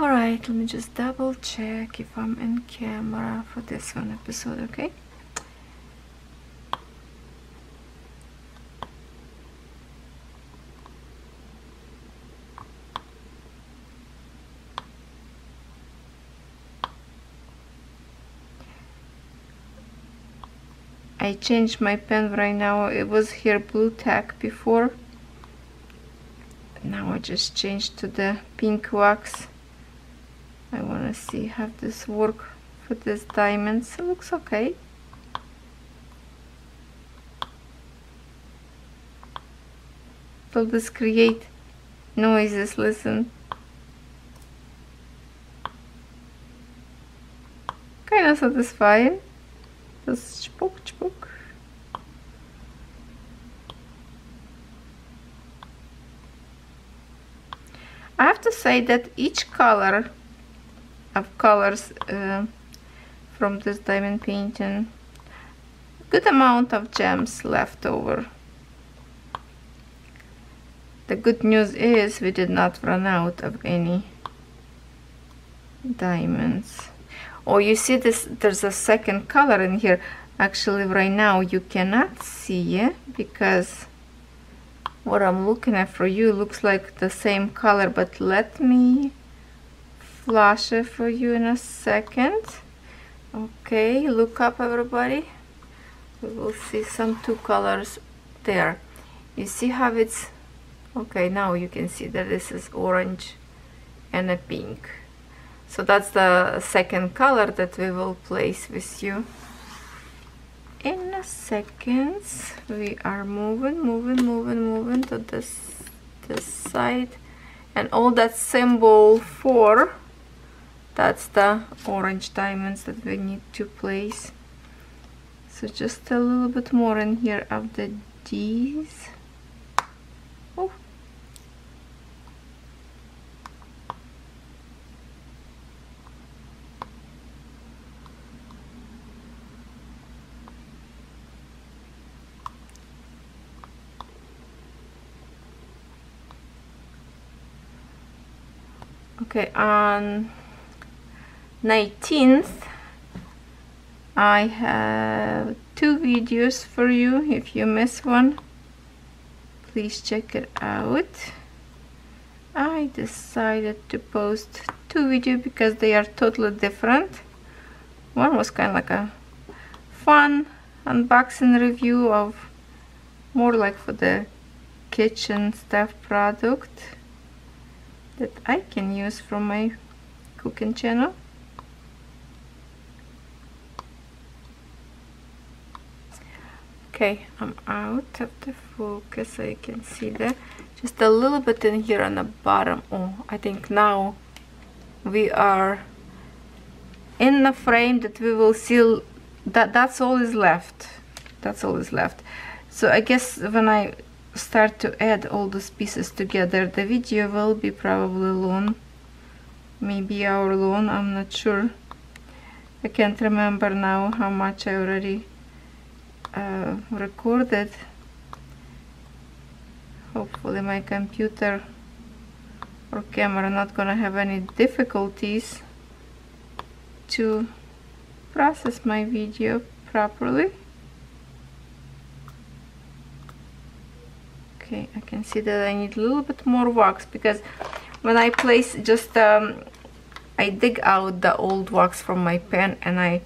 All right, let me just double check if I'm in camera for this one episode. Okay. I changed my pen right now. It was here blue tack before. Now I just changed to the pink wax. I want to see how this works for this diamond. So it looks okay. So this create noises. Listen. Kind of satisfying. This chpok chpok. I have to say that each color of colors uh, from this diamond painting. Good amount of gems left over. The good news is we did not run out of any diamonds. Oh, you see this, there's a second color in here. Actually right now you cannot see it because what I'm looking at for you looks like the same color, but let me flash it for you in a second. Okay, look up everybody. We will see some two colors there. You see how it's okay, now you can see that this is orange and a pink. So that's the second color that we will place with you in a second. We are moving, moving, moving, moving to this this side, and all that symbol for, that's the orange diamonds that we need to place. So just a little bit more in here of the D's. Oh. Okay, on nineteenth I have two videos for you. If you miss one, please check it out. I decided to post two videos because they are totally different. One was kind of like a fun unboxing review of more like for the kitchen stuff product that I can use from my cooking channel. Okay, I'm out of the focus, so you can see that. Just a little bit in here on the bottom. Oh, I think now we are in the frame that we will seal. That, that's all is left. That's all is left. So I guess when I start to add all those pieces together, the video will be probably long. Maybe hour long, I'm not sure. I can't remember now how much I already Uh, recorded. Hopefully my computer or camera not gonna have any difficulties to process my video properly. Okay, I can see that I need a little bit more wax because when I place just um, I dig out the old wax from my pen and I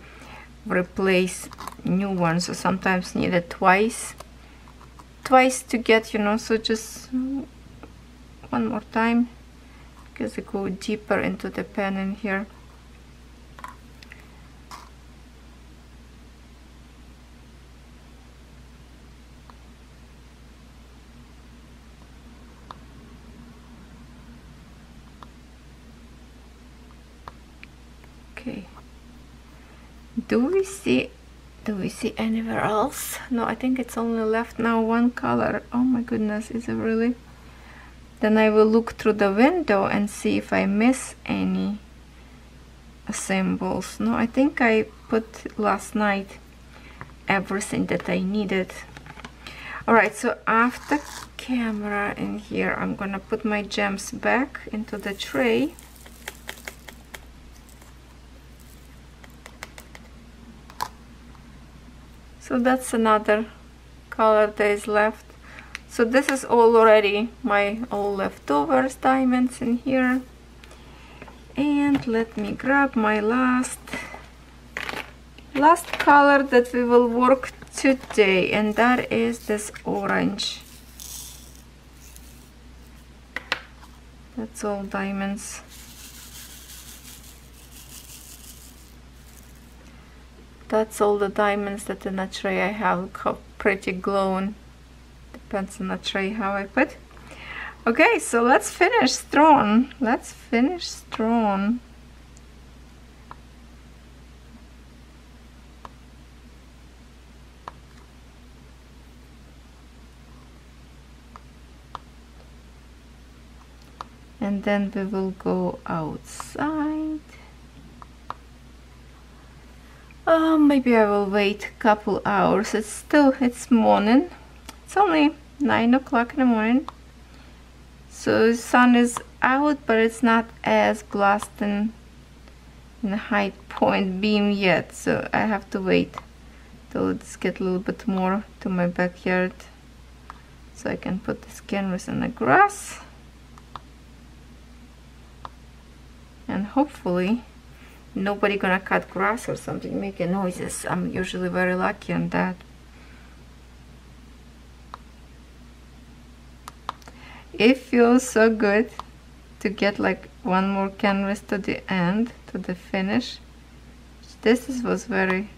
replace new ones, so sometimes need it twice twice to get, you know, so just one more time because I go deeper into the pen in here. Okay, do we see do we see anywhere else? No, I think it's only left now one color. Oh my goodness, is it really? Then I will look through the window and see if I miss any symbols. No, I think I put last night everything that I needed. All right, so after camera in here, I'm gonna put my gems back into the tray. So that's another color that is left. So this is all already my all leftovers diamonds in here. And let me grab my last last color that we will work today, and that is this orange. That's all diamonds. That's all the diamonds that in a tray I have. Look how pretty glowing. Depends on the tray how I put. Okay, so let's finish strong. Let's finish strong. And then we will go outside. Uh, maybe I will wait a couple hours. It's still, it's morning. It's only nine o'clock in the morning. So the sun is out, but it's not as glassed in, in the high point beam yet. So I have to wait till it's get a little bit more to my backyard. So I can put this canvas in the grass. And hopefully nobody gonna cut grass or something making noises. I'm usually very lucky on that. It feels so good to get like one more canvas to the end, to the finish. This is, was very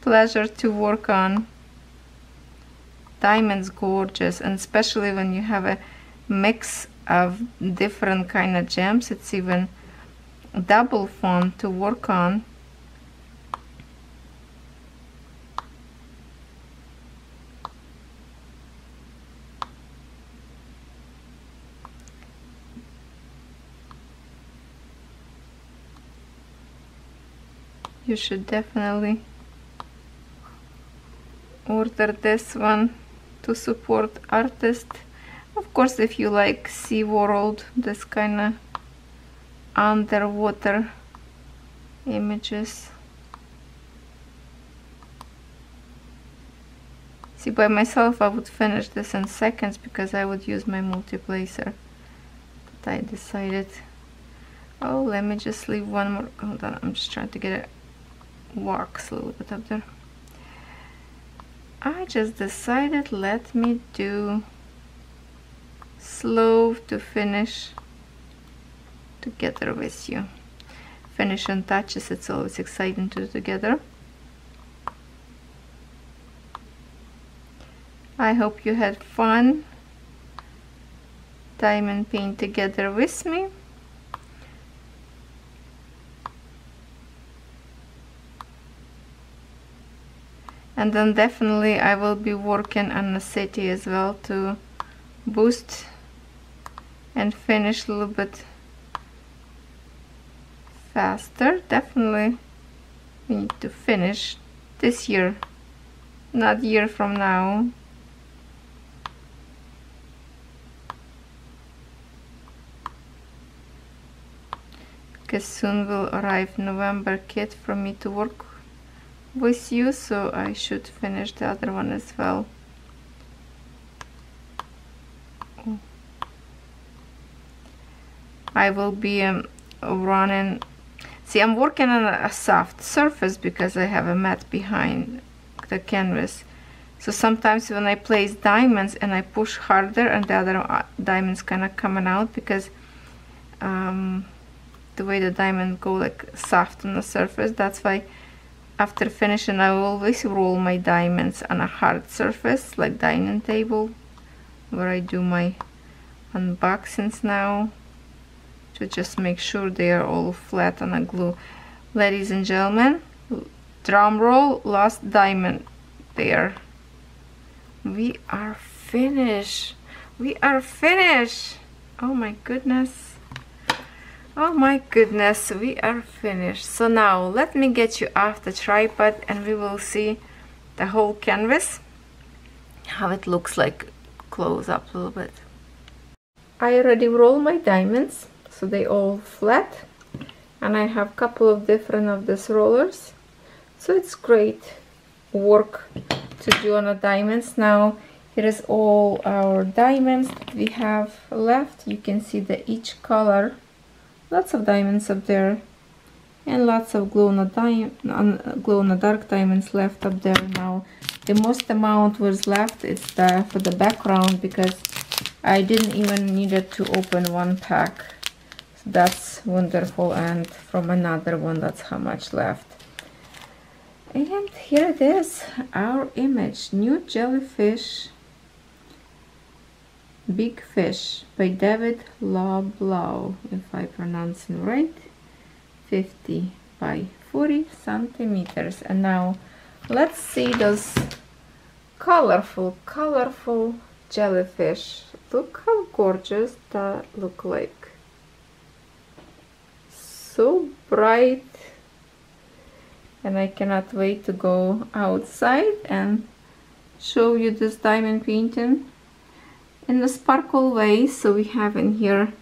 pleasure to work on. Diamond's gorgeous, and especially when you have a mix of different kind of gems, it's even double fun to work on. You should definitely order this one to support artists. Of course, if you like Sea World, this kind of underwater images. See, by myself I would finish this in seconds because I would use my multiplacer, but I decided, oh, let me just leave one more, hold on, I'm just trying to get a wax a little bit up there. I just decided let me do slow to finish together with you. Finishing touches, it's always exciting to do together. I hope you had fun time and paint together with me. And then definitely I will be working on the city as well to boost and finish a little bit faster. Definitely we need to finish this year, not a year from now. Because soon will arrive November kit for me to work with you, so I should finish the other one as well. I will be um, running. See, I'm working on a soft surface because I have a mat behind the canvas. So sometimes when I place diamonds and I push harder, and the other diamonds kind of coming out because um, the way the diamond go like soft on the surface. That's why after finishing I always roll my diamonds on a hard surface like dining table, where I do my unboxings now, to just make sure they are all flat on a glue. Ladies and gentlemen, drum roll, last diamond there. We are finished. We are finished. Oh my goodness. Oh my goodness, we are finished. So now let me get you off the tripod and we will see the whole canvas, how it looks like close up a little bit. I already rolled my diamonds. So they all flat, and I have a couple of different of these rollers, so it's great work to do on the diamonds. Now here is all our diamonds that we have left. You can see that each color, lots of diamonds up there, and lots of glow in the diamond, glow in the dark diamonds left up there. Now the most amount was left is the for the background, because I didn't even needed to open one pack. That's wonderful. And from another one, that's how much left. And here it is, our image, New Jellyfish, Big Fish by David Loblaw, if I pronounce it right, fifty by forty centimeters. And now let's see those colorful colorful jellyfish. Look how gorgeous that look like. So bright and I cannot wait to go outside and show you this diamond painting in a sparkle way. So we have in here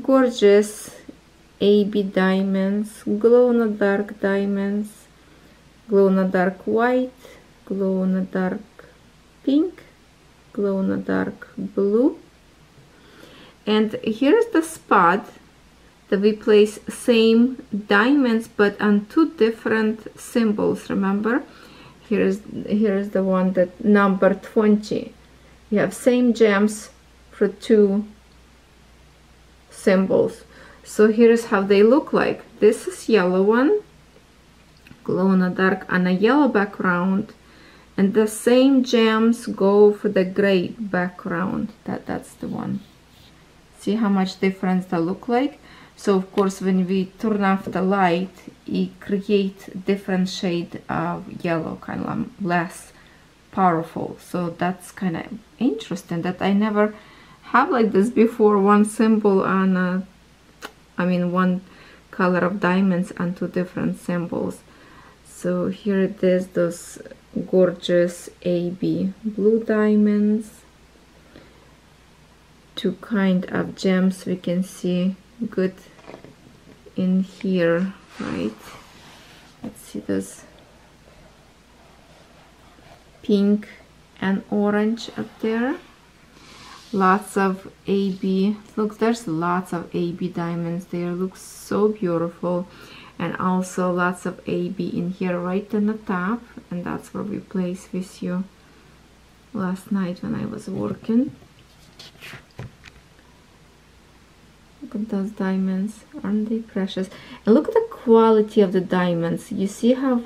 gorgeous A B diamonds, glow in the dark diamonds, glow in the dark white, glow in the dark pink, glow in the dark blue. And here's the spot that we place same diamonds but on two different symbols. Remember, here's here's the one that number twenty. You have same gems for two symbols. So here's how they look like. This is yellow one, glow in the dark on a yellow background, and the same gems go for the gray background. That that's the one. See how much difference they look like. So of course, when we turn off the light, it creates different shade of yellow, kind of less powerful. So that's kind of interesting that I never have like this before. One symbol on, a, I mean, one color of diamonds on two different symbols. So here it is, those gorgeous A B blue diamonds. Two kind of gems we can see good in here, right? Let's see this pink and orange up there. Lots of A B. Look, there's lots of A B diamonds there. Looks so beautiful. And also lots of A B in here right on the top. And that's where we placed with you last night when I was working. Look at those diamonds, aren't they precious? And look at the quality of the diamonds. You see how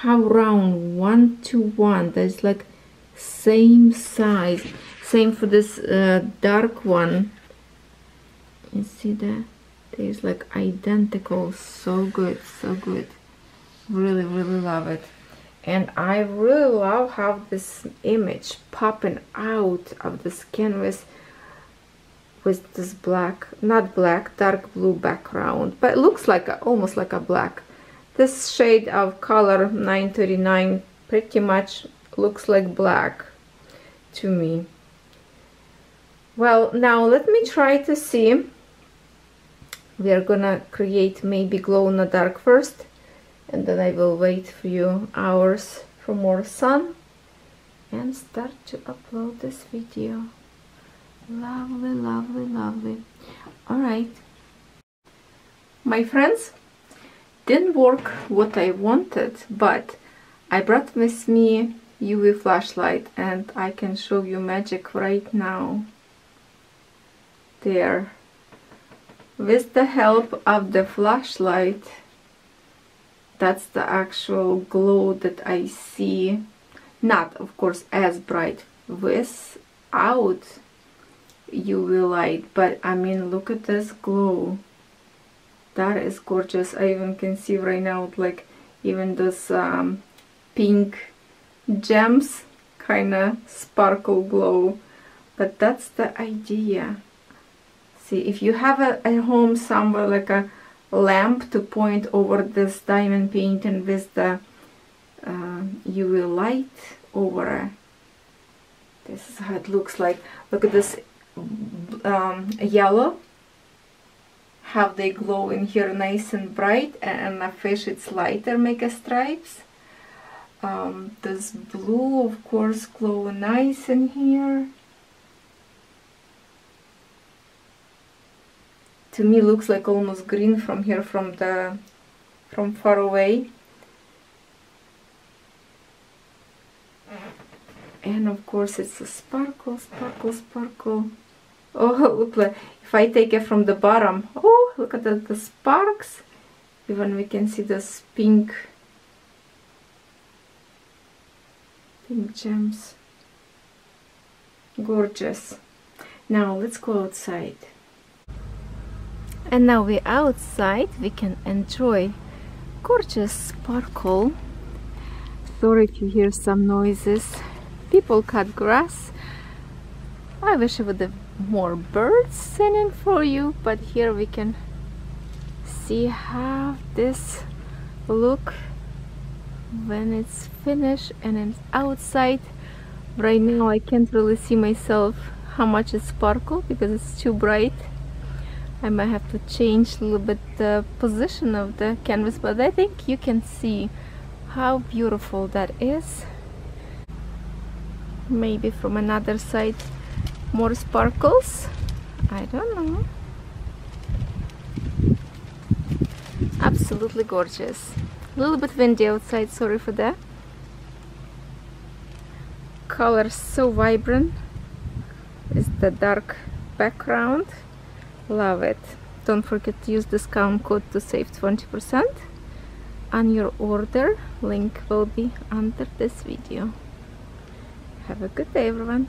how round, one to one. There's like same size. Same for this uh, dark one. You see that? There's like identical. So good, so good. Really, really love it. And I really love how this image popping out of this canvas with this black, not black, dark blue background, but it looks like a, almost like a black. This shade of color nine thirty-nine pretty much looks like black to me. Well, now let me try to see. We are gonna create maybe glow in the dark first, and then I will wait for you hours for more sun and start to upload this video. Lovely, lovely, lovely. All right, my friends, didn't work what I wanted, but I brought with me U V flashlight and I can show you magic right now. There, with the help of the flashlight, that's the actual glow that I see. Not of course as bright without U V light, but I mean, look at this glow. That is gorgeous. I even can see right now like even those um, pink gems kind of sparkle glow. But that's the idea. See, if you have a, at home somewhere like a lamp to point over this diamond painting with the uh, U V light over it, this is how it looks like. Look at this Um, yellow, how they glow in here nice and bright, and a fish it's lighter, make a stripes. Um, this blue of course glow nice in here. To me looks like almost green from here, from the from far away. And of course it's a sparkle, sparkle, sparkle. Oh, look, like if I take it from the bottom, oh, look at the, the sparks. Even we can see this pink, pink gems. Gorgeous. Now let's go outside. And now we're outside, we can enjoy gorgeous sparkle. Sorry if you hear some noises. People cut grass. I wish I would have more birds singing for you, but here we can see how this look when it's finished and it's outside. Right now I can't really see myself how much it sparkles because it's too bright. I might have to change a little bit the position of the canvas, but I think you can see how beautiful that is. Maybe from another side more sparkles, I don't know. Absolutely gorgeous. A little bit windy outside, sorry for that. Colors so vibrant. It's the dark background. Love it. Don't forget to use discount code to save twenty percent on your order. Link will be under this video. Have a good day, everyone.